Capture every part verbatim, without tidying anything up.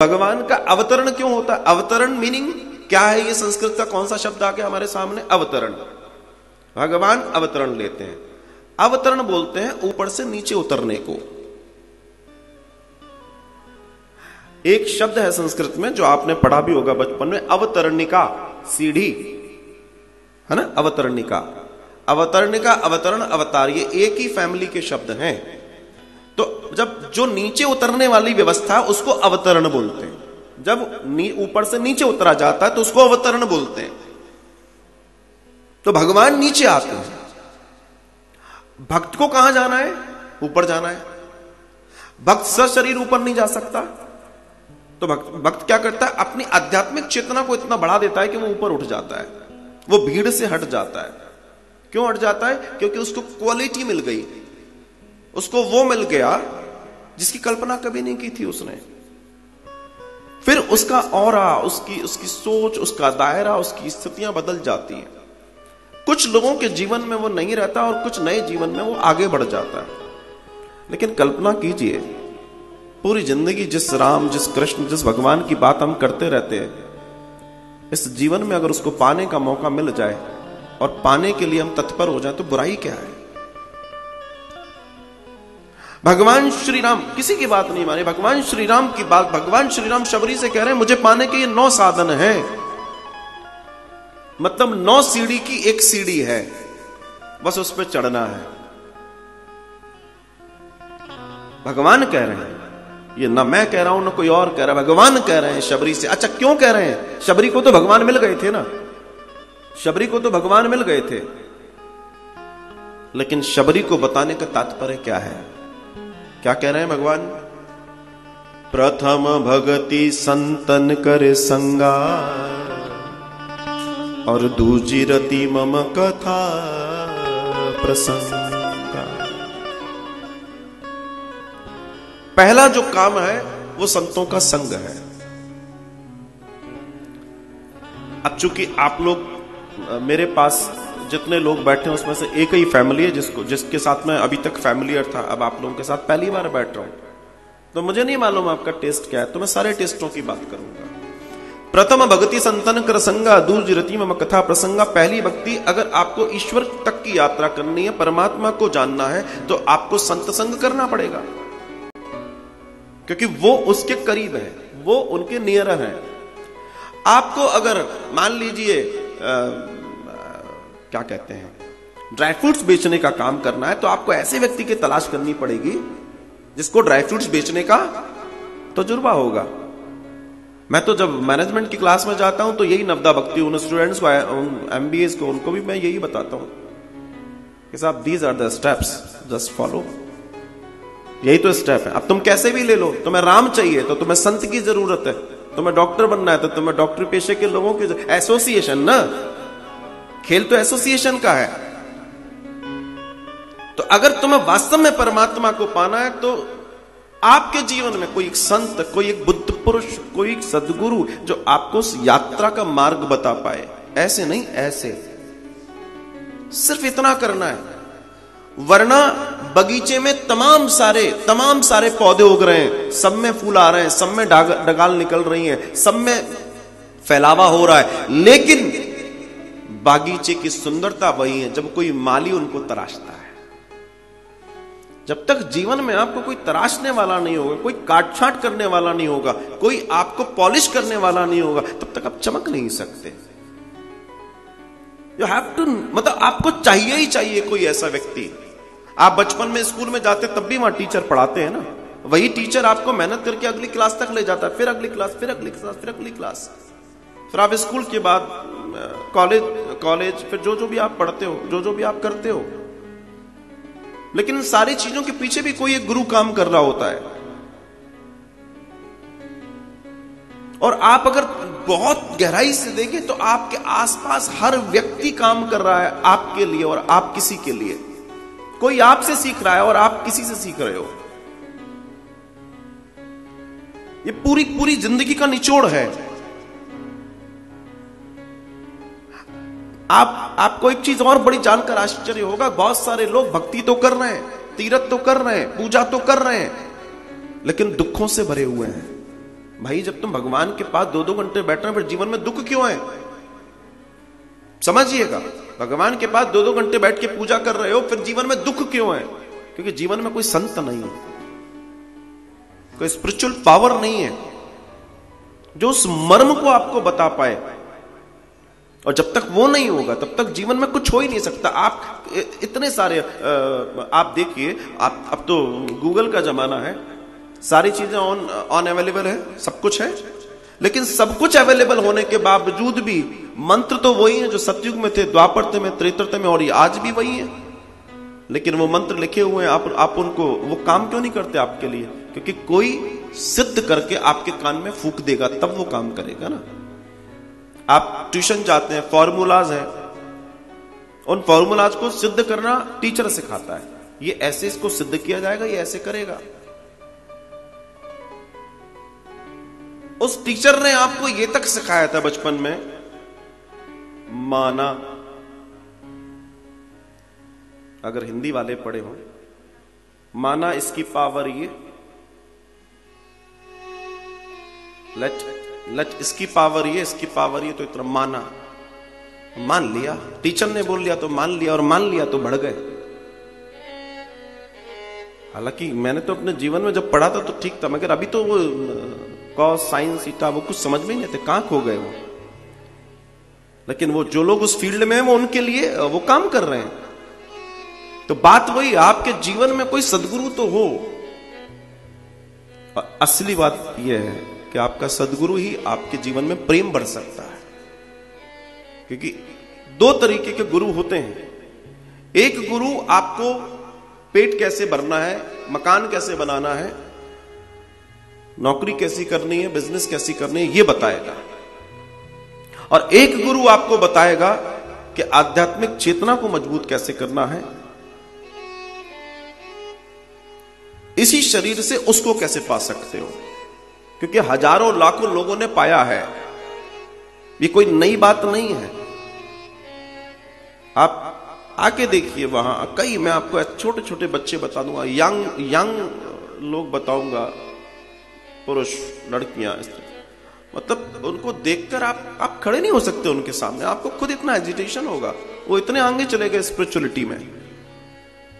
भगवान का अवतरण क्यों होता है? अवतरण मीनिंग क्या है? ये संस्कृत का कौन सा शब्द आके हमारे सामने? अवतरण। भगवान अवतरण लेते हैं। अवतरण बोलते हैं ऊपर से नीचे उतरने को। एक शब्द है संस्कृत में जो आपने पढ़ा भी होगा बचपन में, अवतरणिका, सीढ़ी है ना, अवतरणिका। अवतरणिका, अवतरण, अवतार, ये एक ही फैमिली के शब्द हैं। तो जब जो नीचे उतरने वाली व्यवस्था उसको अवतरण बोलते हैं। जब ऊपर से नीचे उतरा जाता है तो उसको अवतरण बोलते हैं। तो भगवान नीचे आते हैं। भक्त को कहां जाना है? ऊपर जाना है। भक्त सशरीर ऊपर नहीं जा सकता। तो भक्त भक्त क्या करता है? अपनी आध्यात्मिक चेतना को इतना बढ़ा देता है कि वो ऊपर उठ जाता है, वो भीड़ से हट जाता है। क्यों हट जाता है? क्योंकि उसको क्वालिटी मिल गई, उसको वो मिल गया जिसकी कल्पना कभी नहीं की थी उसने। फिर उसका ऑरा, उसकी उसकी सोच, उसका दायरा, उसकी स्थितियां बदल जाती हैं। कुछ लोगों के जीवन में वो नहीं रहता और कुछ नए जीवन में वो आगे बढ़ जाता है। लेकिन कल्पना कीजिए, पूरी जिंदगी जिस राम, जिस कृष्ण, जिस भगवान की बात हम करते रहते हैं, इस जीवन में अगर उसको पाने का मौका मिल जाए और पाने के लिए हम तत्पर हो जाए तो बुराई क्या है? भगवान श्री राम किसी की बात नहीं माने। भगवान श्री राम की बात, भगवान श्री राम शबरी से कह रहे हैं मुझे पाने के ये नौ साधन हैं, मतलब नौ सीढ़ी की एक सीढ़ी है, बस उस पर चढ़ना है। भगवान कह रहे हैं, ये ना मैं कह रहा हूं ना कोई और कह रहा है, भगवान कह रहे हैं शबरी से। अच्छा क्यों कह रहे हैं? शबरी को तो भगवान मिल गए थे ना, शबरी को तो भगवान मिल गए थे। लेकिन शबरी को बताने का तात्पर्य क्या है? क्या कह रहे हैं भगवान? प्रथम भगति संतन करे संगा और दूजी रति मम कथा प्रसंग। पहला जो काम है वो संतों का संग है। अब चूंकि आप लोग, मेरे पास जितने लोग बैठे हैं उसमें से एक ही फैमिली है जिसको जिसके साथ मैं अभी तक फैमिलियर था, अब आप लोगों के साथ पहली बार बैठ रहा हूं। तो मुझे नहीं मालूम आपका टेस्ट क्या है, तो मैं सारे टेस्टों की बात करूंगा। प्रथम भक्ति संतन कर संगा दूज रति मम कथा प्रसंगा। पहली भक्ति, अगर आपको ईश्वर तक की यात्रा करनी है, परमात्मा को जानना है, तो आपको संत संग करना पड़ेगा, क्योंकि वो उसके करीब है, वो उनके नियरर है। आपको अगर मान लीजिए क्या कहते हैं, ड्राई फ्रूट्स बेचने का काम करना है, तो आपको ऐसे व्यक्ति की तलाश करनी पड़ेगी जिसको ड्राई फ्रूट्स बेचने का तजुर्बा होगा। मैं तो जब मैनेजमेंट की क्लास में जाता हूं तो यही नवदा भक्ति उन स्टूडेंट्स को, एमबीए को, उनको भी मैं यही बताता हूं कि साहब these are the steps, just follow, यही तो स्टेप है। अब तुम कैसे भी ले लो, तुम्हें राम चाहिए तो तुम्हें संत की जरूरत है, तुम्हें डॉक्टर बनना है तो तुम्हें डॉक्टर पेशे के लोगों की एसोसिएशन, ना खेल तो एसोसिएशन का है। तो अगर तुम्हें वास्तव में परमात्मा को पाना है तो आपके जीवन में कोई एक संत, कोई एक बुद्ध पुरुष, कोई एक सदगुरु जो आपको उस यात्रा का मार्ग बता पाए। ऐसे नहीं, ऐसे सिर्फ इतना करना है, वरना बगीचे में तमाम सारे तमाम सारे पौधे उग रहे हैं, सब में फूल आ रहे हैं, सब में डगाल निकल रही है, सब में फैलावा हो रहा है, लेकिन बागीचे की सुंदरता वही है जब कोई माली उनको तराशता है। जब तक जीवन में आपको कोई तराशने वाला नहीं होगा, कोई काट छांट करने वाला नहीं होगा, कोई आपको पॉलिश करने वाला नहीं होगा, तब तक आप चमक नहीं सकते। यू हैव टू, मतलब आपको चाहिए ही चाहिए कोई ऐसा व्यक्ति। आप बचपन में स्कूल में जाते तब भी वहां टीचर पढ़ाते हैं ना, वही टीचर आपको मेहनत करके अगली क्लास तक ले जाता है, फिर अगली क्लास, फिर अगली क्लास, फिर अगली क्लास, फिर आप स्कूल के बाद कॉलेज, कॉलेज फिर जो जो भी आप पढ़ते हो, जो जो भी आप करते हो। लेकिन इन सारी चीजों के पीछे भी कोई एक गुरु काम कर रहा होता है। और आप अगर बहुत गहराई से देखें तो आपके आसपास हर व्यक्ति काम कर रहा है आपके लिए, और आप किसी के लिए, कोई आपसे सीख रहा है और आप किसी से सीख रहे हो। ये पूरी पूरी जिंदगी का निचोड़ है। आप आपको एक चीज और बड़ी जानकर आश्चर्य होगा, बहुत सारे लोग भक्ति तो कर रहे हैं, तीरथ तो कर रहे हैं, पूजा तो कर रहे हैं, लेकिन दुखों से भरे हुए हैं, भाई जब तुम भगवान के पास दो दो घंटे बैठ रहे हो फिर जीवन में दुख क्यों है? समझिएगा, भगवान के पास दो दो घंटे बैठ के पूजा कर रहे हो फिर जीवन में दुख क्यों है? क्योंकि जीवन में कोई संत नहीं है, कोई स्पिरिचुअल पावर नहीं है जो उस मर्म को आपको बता पाए। और जब तक वो नहीं होगा तब तक जीवन में कुछ हो ही नहीं सकता। आप इतने सारे आप देखिए, आप अब तो गूगल का जमाना है, सारी चीजें ऑन ऑन अवेलेबल है, सब कुछ है। लेकिन सब कुछ अवेलेबल होने के बावजूद भी मंत्र तो वही है जो सतयुग में थे, द्वापर में, त्रेता में, और ये आज भी वही है। लेकिन वो मंत्र लिखे हुए हैं, आप आप उनको वो काम क्यों नहीं करते आपके लिए? क्योंकि कोई सिद्ध करके आपके कान में फूंक देगा तब वो काम करेगा ना। आप ट्यूशन जाते हैं, फॉर्मूलाज हैं, उन फॉर्मूलाज को सिद्ध करना टीचर सिखाता है, ये ऐसे इसको सिद्ध किया जाएगा, ये ऐसे करेगा। उस टीचर ने आपको ये तक सिखाया था बचपन में, माना, अगर हिंदी वाले पढ़े हों, माना इसकी पावर ये, लेट लेट इसकी पावर ये, इसकी पावर ये, तो इतना माना, मान लिया, टीचर ने बोल लिया तो मान लिया, और मान लिया तो बढ़ गए। हालांकि मैंने तो अपने जीवन में जब पढ़ा था तो ठीक था, मगर अभी तो वो कॉस साइन सीटा वो कुछ समझ में नहीं थे, कहां खो गए वो। लेकिन वो जो लोग उस फील्ड में हैं वो उनके लिए वो काम कर रहे हैं। तो बात वही, आपके जीवन में कोई सदगुरु तो हो। असली बात यह है कि आपका सदगुरु ही आपके जीवन में प्रेम बढ़ सकता है, क्योंकि दो तरीके के गुरु होते हैं। एक गुरु आपको पेट कैसे भरना है, मकान कैसे बनाना है, नौकरी कैसी करनी है, बिजनेस कैसी करनी है, ये बताएगा। और एक गुरु आपको बताएगा कि आध्यात्मिक चेतना को मजबूत कैसे करना है, इसी शरीर से उसको कैसे पा सकते हो। क्योंकि हजारों लाखों लोगों ने पाया है, ये कोई नई बात नहीं है। आप आके देखिए, वहां कई, मैं आपको छोटे छोटे बच्चे बता दूंगा, यंग यंग लोग बताऊंगा, पुरुष, लड़कियां, मतलब उनको देखकर आप आप खड़े नहीं हो सकते उनके सामने, आपको खुद इतना एजिटेशन होगा, वो इतने आगे चले गए स्पिरिचुअलिटी में।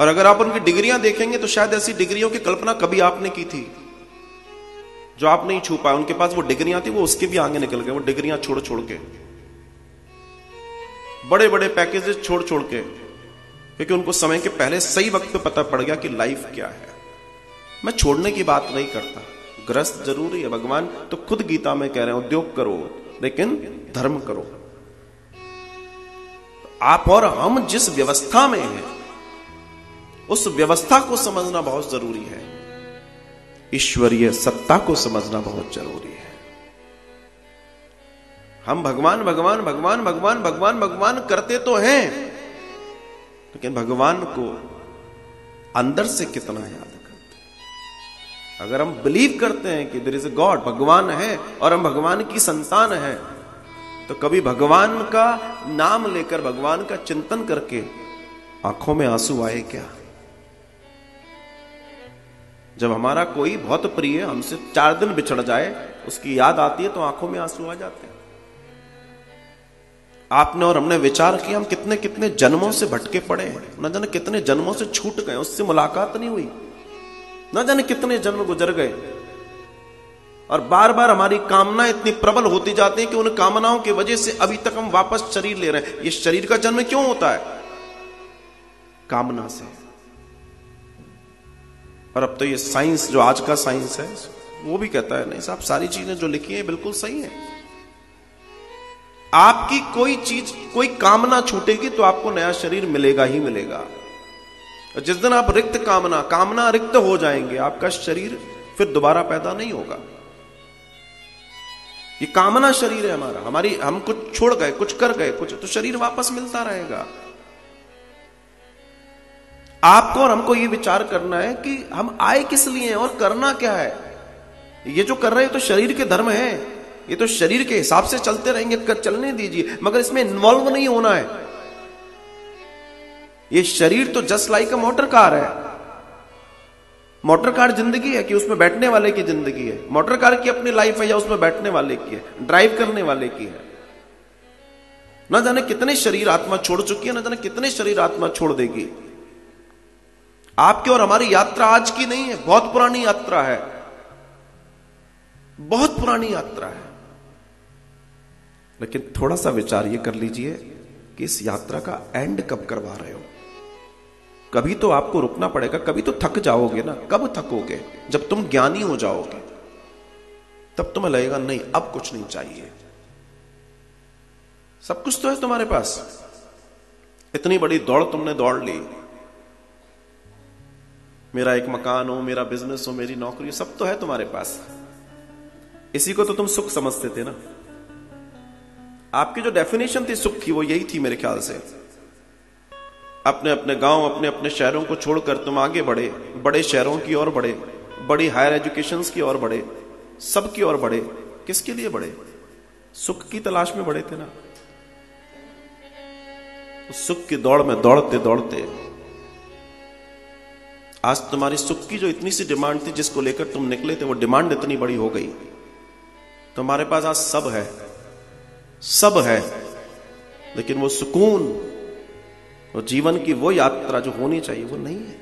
और अगर आप उनकी डिग्रियां देखेंगे तो शायद ऐसी डिग्रियों की कल्पना कभी आपने की थी जो आप नहीं छू पाए। उनके पास वो डिग्रियां थी, वो उसके भी आगे निकल गए, वो डिग्रियां छोड़ छोड़ के, बड़े बड़े पैकेजेस छोड़ छोड़ के, क्योंकि उनको समय के पहले सही वक्त पे पता पड़ गया कि लाइफ क्या है। मैं छोड़ने की बात नहीं करता, ग्रस्त जरूरी है, भगवान तो खुद गीता में कह रहे हैं उद्योग करो लेकिन धर्म करो। आप और हम जिस व्यवस्था में हैं उस व्यवस्था को समझना बहुत जरूरी है, ईश्वरीय सत्ता को समझना बहुत जरूरी है। हम भगवान भगवान भगवान भगवान भगवान भगवान करते तो हैं, लेकिन भगवान को अंदर से कितना याद करते हैं। अगर हम बिलीव करते हैं कि देयर इज अ गॉड, भगवान है और हम भगवान की संतान हैं, तो कभी भगवान का नाम लेकर, भगवान का चिंतन करके आंखों में आंसू आए क्या? जब हमारा कोई बहुत प्रिय हमसे चार दिन बिछड़ जाए, उसकी याद आती है तो आंखों में आंसू आ जाते हैं। आपने और हमने विचार किया, हम कितने कितने जन्मों से भटके पड़े हैं, न जाने कितने जन्मों से छूट गए, उससे मुलाकात नहीं हुई, न जाने कितने जन्म गुजर गए। और बार बार हमारी कामना इतनी प्रबल होती जाती है कि उन कामनाओं की वजह से अभी तक हम वापस शरीर ले रहे हैं। ये शरीर का जन्म क्यों होता है? कामना से। और अब तो ये साइंस, जो आज का साइंस है, वो भी कहता है नहीं साहब, सारी चीजें जो लिखी हैं बिल्कुल सही है। आपकी कोई चीज, कोई कामना छूटेगी तो आपको नया शरीर मिलेगा ही मिलेगा। और जिस दिन आप रिक्त कामना कामना रिक्त हो जाएंगे, आपका शरीर फिर दोबारा पैदा नहीं होगा। ये कामना शरीर है हमारा, हमारी, हम कुछ छोड़ गए, कुछ कर गए, कुछ, तो शरीर वापस मिलता रहेगा। आपको और हमको ये विचार करना है कि हम आए किस लिए हैं और करना क्या है। ये जो कर रहे हैं तो शरीर के धर्म है, ये तो शरीर के हिसाब से चलते रहेंगे, कर चलने दीजिए, मगर इसमें इन्वॉल्व नहीं होना है। ये शरीर तो just like a motor car है, मोटर कार जिंदगी है कि उसमें बैठने वाले की जिंदगी है? मोटर कार की अपनी लाइफ है या उसमें बैठने वाले की है, ड्राइव करने वाले की है? ना जाने कितने शरीर आत्मा छोड़ चुकी है, ना जाने कितने शरीर आत्मा छोड़ देगी। आपके और हमारी यात्रा आज की नहीं है, बहुत पुरानी यात्रा है, बहुत पुरानी यात्रा है। लेकिन थोड़ा सा विचार ये कर लीजिए कि इस यात्रा का एंड कब करवा रहे हो। कभी तो आपको रुकना पड़ेगा, कभी तो थक जाओगे ना। कब थकोगे? जब तुम ज्ञानी हो जाओगे, तब तुम्हें लगेगा नहीं अब कुछ नहीं चाहिए, सब कुछ तो है तुम्हारे पास, इतनी बड़ी दौड़ तुमने दौड़ ली, मेरा एक मकान हो, मेरा बिजनेस हो, मेरी नौकरी हो, सब तो है तुम्हारे पास। इसी को तो तुम सुख समझते थे ना। आपकी जो डेफिनेशन थी सुख की वो यही थी मेरे ख्याल से। अपने अपने गांव, अपने अपने शहरों को छोड़कर तुम आगे बढ़े, बड़े शहरों की ओर बढ़े, बड़ी हायर एजुकेशंस की ओर बढ़े, सब की ओर बढ़े। किसके लिए बढ़े? सुख की तलाश में बढ़े थे ना। सुख की दौड़ में दौड़ते दौड़ते आज तुम्हारी सुख की जो इतनी सी डिमांड थी जिसको लेकर तुम निकले थे, वो डिमांड इतनी बड़ी हो गई। तुम्हारे पास आज सब है, सब है, लेकिन वो सुकून और जीवन की वो यात्रा जो होनी चाहिए वो नहीं है।